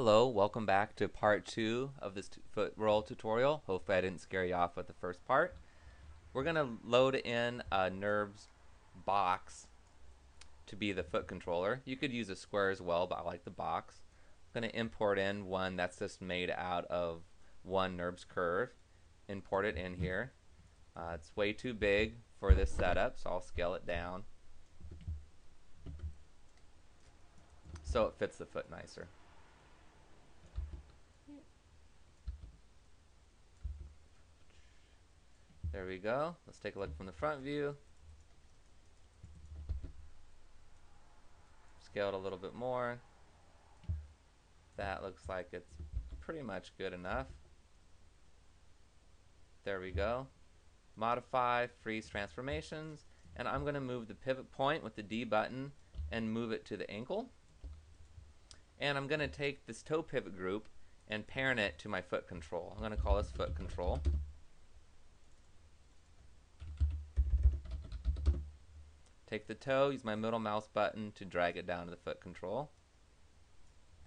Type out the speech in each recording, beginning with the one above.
Hello, welcome back to part 2 of this foot roll tutorial. Hopefully I didn't scare you off with the first part. We're going to load in a NURBS box to be the foot controller. You could use a square as well, but I like the box. I'm going to import in one that's just made out of one NURBS curve. Import it in here. It's way too big for this setup, so I'll scale it down so it fits the foot nicer. There we go. Let's take a look from the front view. Scale it a little bit more. That looks like it's pretty much good enough. There we go. Modify, freeze transformations, and I'm going to move the pivot point with the D button and move it to the ankle. And I'm going to take this toe pivot group and parent it to my foot control. I'm going to call this foot control. Take the toe, use my middle mouse button to drag it down to the foot control.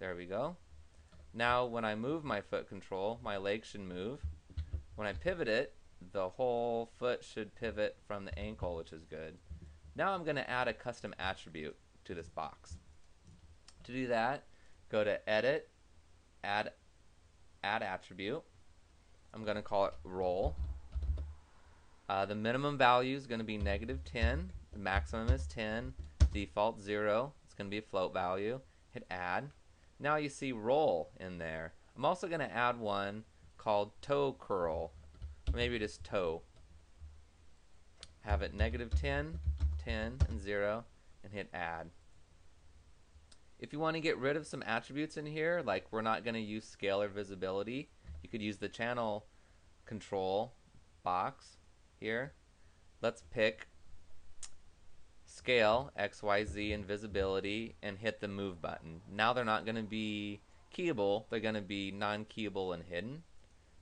There we go. Now when I move my foot control, my leg should move. When I pivot it, the whole foot should pivot from the ankle, which is good. Now I'm going to add a custom attribute to this box. To do that, go to Edit, Add Attribute. I'm going to call it Roll. The minimum value is going to be -10. The maximum is 10, default 0, it's going to be a float value. Hit add. Now you see roll in there. I'm also going to add one called toe curl, maybe just toe. Have it -10, 10, and 0, and hit add. If you want to get rid of some attributes in here, like we're not going to use scale or visibility, you could use the channel control box here. Let's pick scale, XYZ, and visibility, and hit the move button. Now they're not going to be keyable, they're going to be non-keyable and hidden.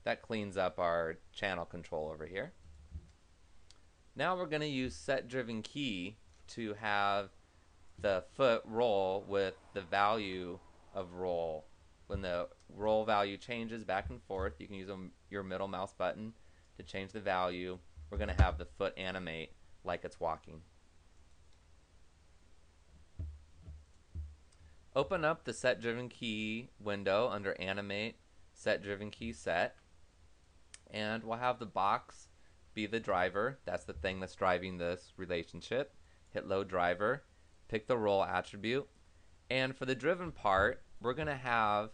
That cleans up our channel control over here. Now we're going to use set driven key to have the foot roll with the value of roll. When the roll value changes back and forth, you can use your middle mouse button to change the value. We're going to have the foot animate like it's walking. Open up the set driven key window under animate, set driven key set, and we'll have the box be the driver. That's the thing that's driving this relationship. Hit load driver, pick the roll attribute, and for the driven part we're going to have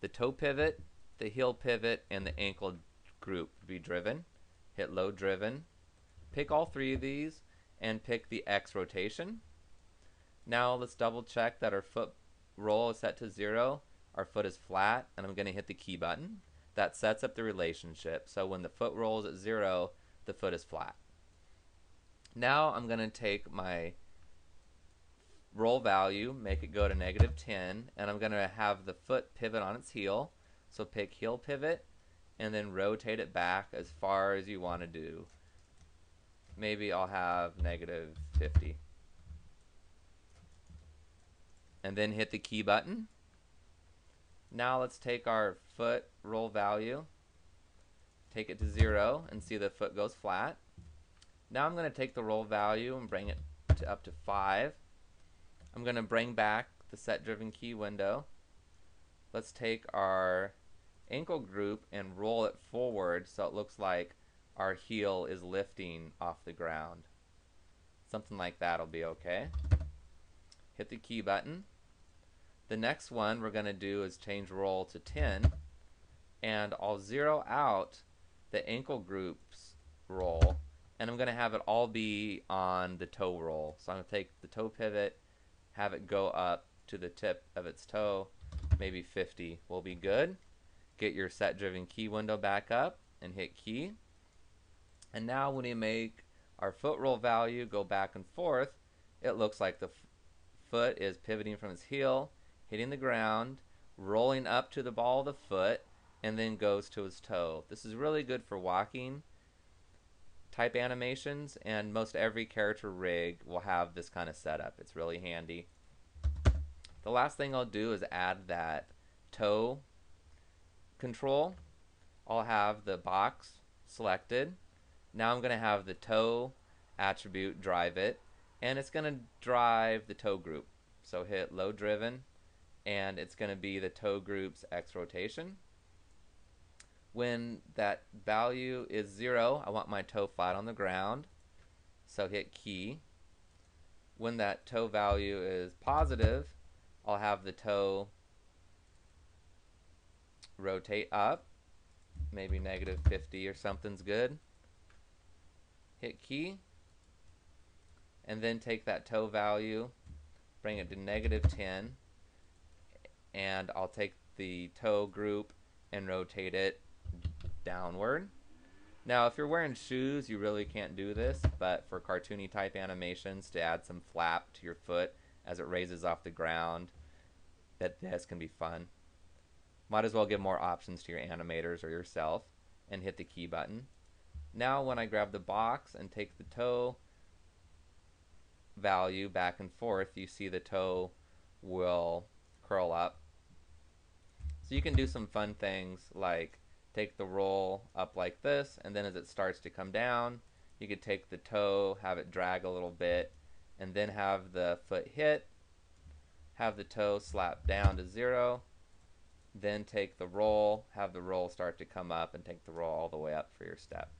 the toe pivot, the heel pivot, and the ankle group be driven. Hit load driven, pick all three of these, and pick the X rotation. Now let's double check that our foot roll is set to 0, our foot is flat, and I'm going to hit the key button. That sets up the relationship, so when the foot rolls at 0, the foot is flat. Now I'm going to take my roll value, make it go to -10, and I'm going to have the foot pivot on its heel, so pick heel pivot, and then rotate it back as far as you want to do. Maybe I'll have -50. And then hit the key button. Now let's take our foot roll value, take it to 0, and see the foot goes flat. Now I'm going to take the roll value and bring it up to 5. I'm going to bring back the set driven key window. Let's take our ankle group and roll it forward so it looks like our heel is lifting off the ground. Something like that will be okay. Hit the key button. The next one we're going to do is change roll to 10, and I'll 0 out the ankle group's roll, and I'm going to have it all be on the toe roll. So I'm going to take the toe pivot, have it go up to the tip of its toe, maybe 50 will be good. Get your set driven key window back up and hit key. And now when we make our foot roll value go back and forth, it looks like the foot is pivoting from its heel, hitting the ground, rolling up to the ball of the foot, and then goes to his toe. This is really good for walking type animations, and most every character rig will have this kind of setup. It's really handy. The last thing I'll do is add that toe control, I'll have the box selected. Now I'm going to have the toe attribute drive it, and it's going to drive the toe group. So hit load driven, and it's going to be the toe group's X rotation. When that value is 0, I want my toe flat on the ground, so hit key. When that toe value is positive, I'll have the toe rotate up, maybe negative 50 or something's good. Hit key, and then take that toe value, bring it to negative 10, and I'll take the toe group and rotate it downward. Now if you're wearing shoes, you really can't do this, but for cartoony type animations, to add some flap to your foot as it raises off the ground, this can be fun. Might as well give more options to your animators or yourself, and hit the key button. Now when I grab the box and take the toe value back and forth, you see the toe will curl up. So you can do some fun things like take the roll up like this, and then as it starts to come down, you could take the toe, have it drag a little bit, and then have the foot hit, have the toe slap down to 0, then take the roll, have the roll start to come up, and take the roll all the way up for your step.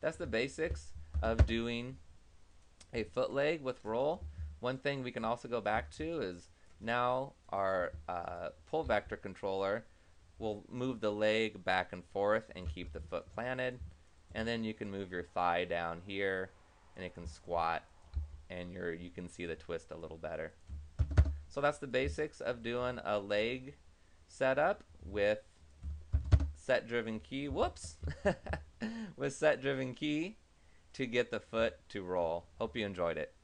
That's the basics of doing a foot leg with roll. One thing we can also go back to is now our pull vector controller will move the leg back and forth and keep the foot planted, and then you can move your thigh down here and it can squat, and you can see the twist a little better. So that's the basics of doing a leg setup with set driven key, with set driven key to get the foot to roll. Hope you enjoyed it.